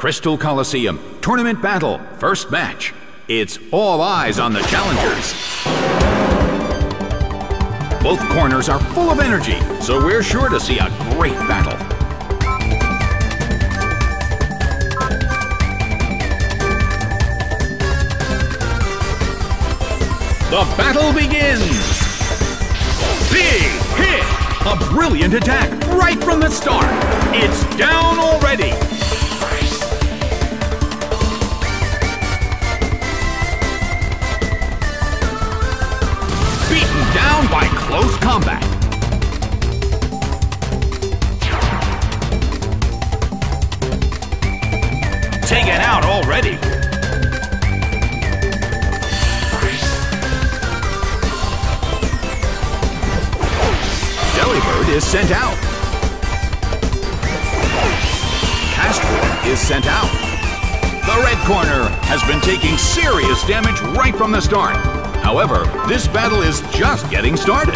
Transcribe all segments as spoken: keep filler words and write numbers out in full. Crystal Colosseum, Tournament Battle, first match. It's all eyes on the challengers. Both corners are full of energy, so we're sure to see a great battle. The battle begins! Big hit! A brilliant attack right from the start! It's down already! Beaten down by close combat! Taken out already! Delibird is sent out. Castor is sent out. The red corner has been taking serious damage right from the start. However, this battle is just getting started.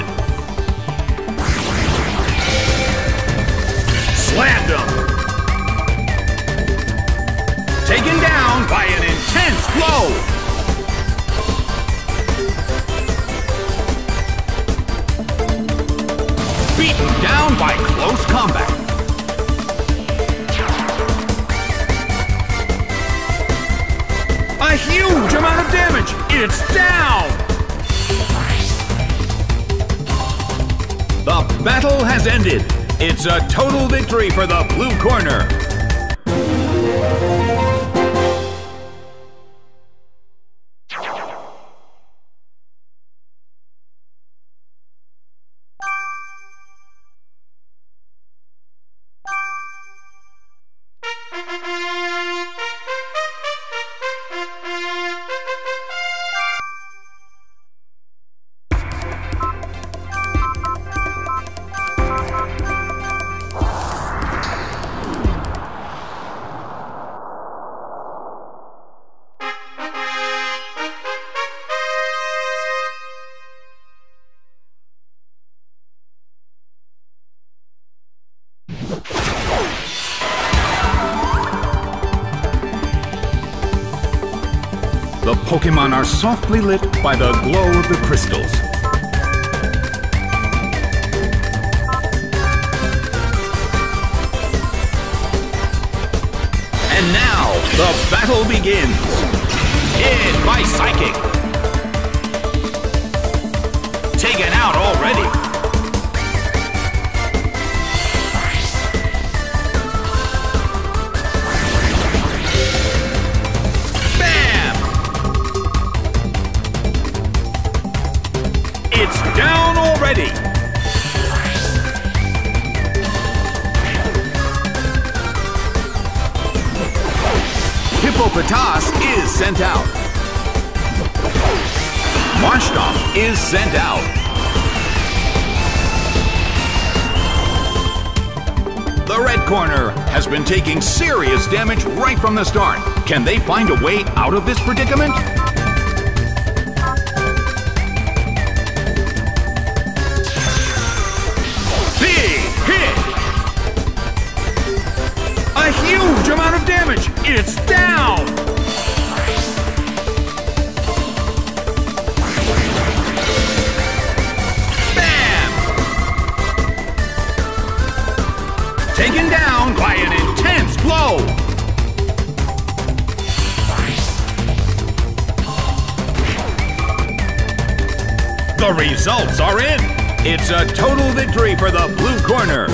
Slammed him. Taken down by an intense blow. Beaten down by close combat. A huge amount of damage. It's down. The battle has ended. It's a total victory for the blue corner. Pokemon are softly lit by the glow of the crystals. And now, the battle begins! Hit by Psychic! Taken out already! It's down already! Hippopotas is sent out. Marshtomp is sent out. The red corner has been taking serious damage right from the start. Can they find a way out of this predicament? A huge amount of damage! It's down! Bam! Taken down by an intense blow! The results are in! It's a total victory for the blue corner!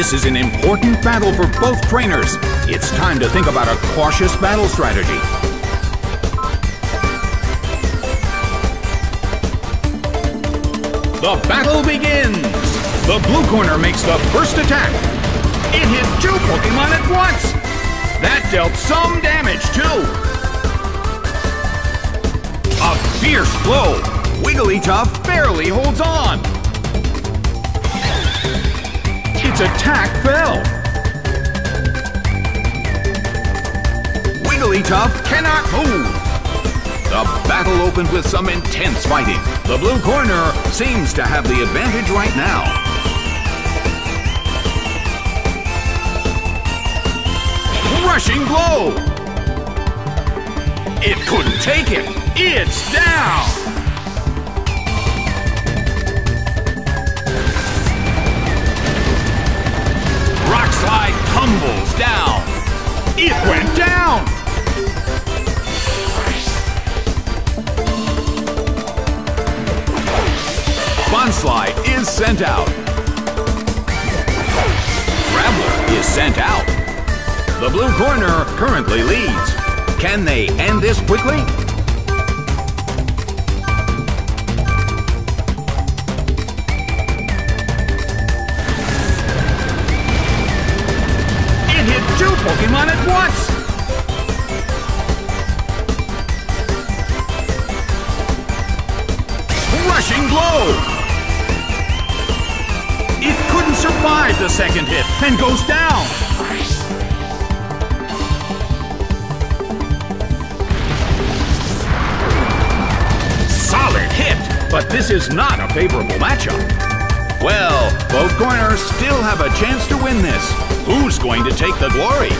This is an important battle for both trainers. It's time to think about a cautious battle strategy. The battle begins! The blue corner makes the first attack. It hit two Pokemon at once! That dealt some damage, too! A fierce blow! Wigglytuff barely holds on! Its attack fell. Wigglytuff cannot move. The battle opens with some intense fighting. The blue corner seems to have the advantage right now. Crushing blow. It couldn't take it. It's down. Slide tumbles down. It went down. Bunslide is sent out. Rambler is sent out. The blue corner currently leads. Can they end this quickly? Pokemon at once! Rushing blow! It couldn't survive the second hit and goes down! Solid hit! But this is not a favorable matchup. Well, both corners still have a chance to win this. Who's going to take the glory?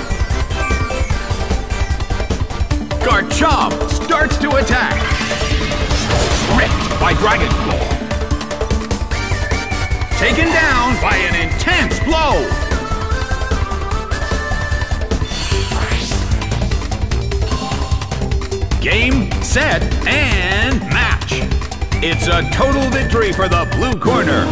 Garchomp starts to attack. Ripped by Dragon Claw. Taken down by an intense blow. Game, set, and match. It's a total victory for the blue corner.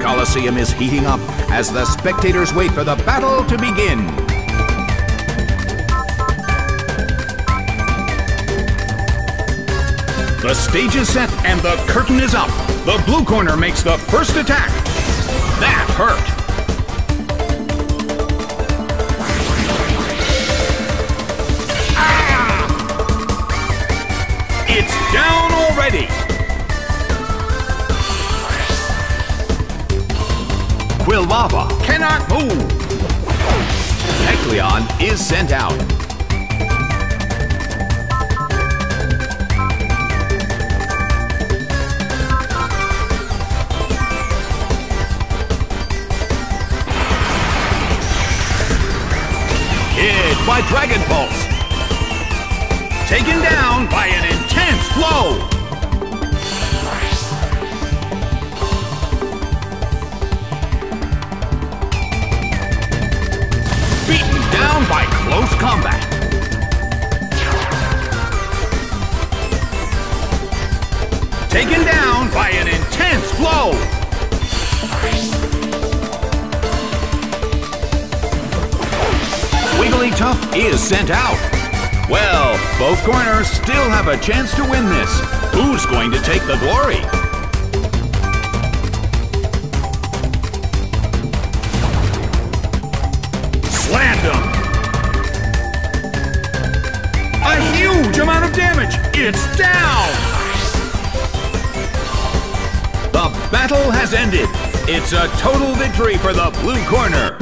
Colosseum is heating up as the spectators wait for the battle to begin. The stage is set and the curtain is up. The blue corner makes the first attack. That hurt. Ah! It's down already. Lava cannot move. Ecleon is sent out. Hit by Dragon Pulse. Taken down by an intense blow. Down by close combat. Taken down by an intense blow. Wigglytuff is sent out. Well, both corners still have a chance to win this. Who's going to take the glory? Amount of damage. It's down. The battle has ended. It's a total victory for the blue corner.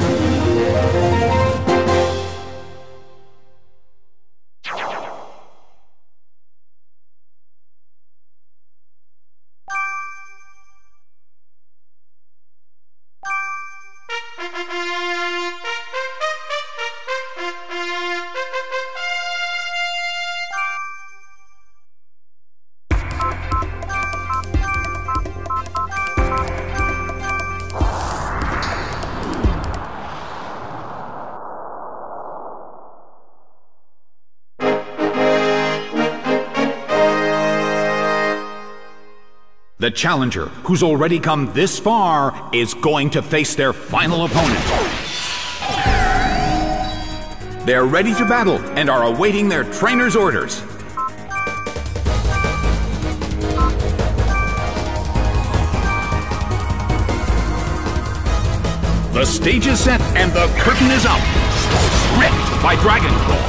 The challenger, who's already come this far, is going to face their final opponent. They're ready to battle and are awaiting their trainer's orders. The stage is set and the curtain is up. Ripped by Dragon Claw.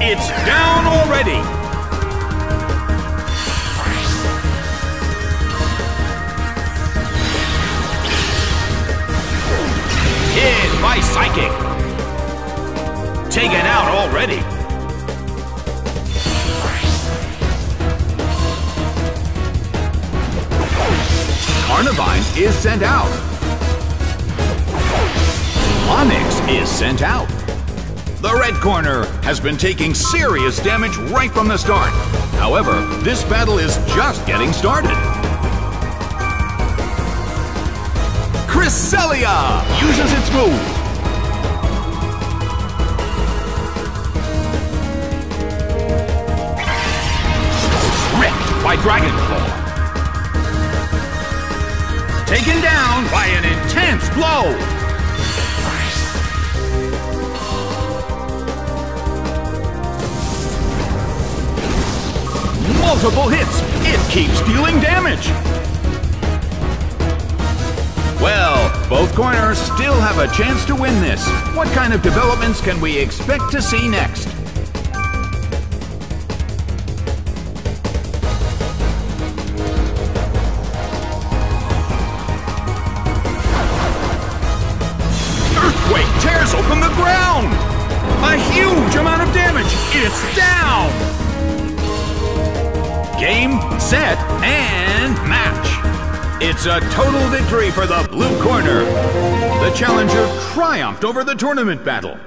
It's down already. Hit by Psychic. Taken out already. Carnivine is sent out. Onix is sent out. The red corner has been taking serious damage right from the start. However, this battle is just getting started. Cresselia uses its move. Ripped by Dragon Claw. Taken down by an intense blow. Multiple hits. It keeps dealing damage. Well, both corners still have a chance to win this. What kind of developments can we expect to see next? Earthquake tears open the ground! A huge amount of damage! It's down! Game, set, and match! It's a total victory for the blue corner. The challenger triumphed over the tournament battle.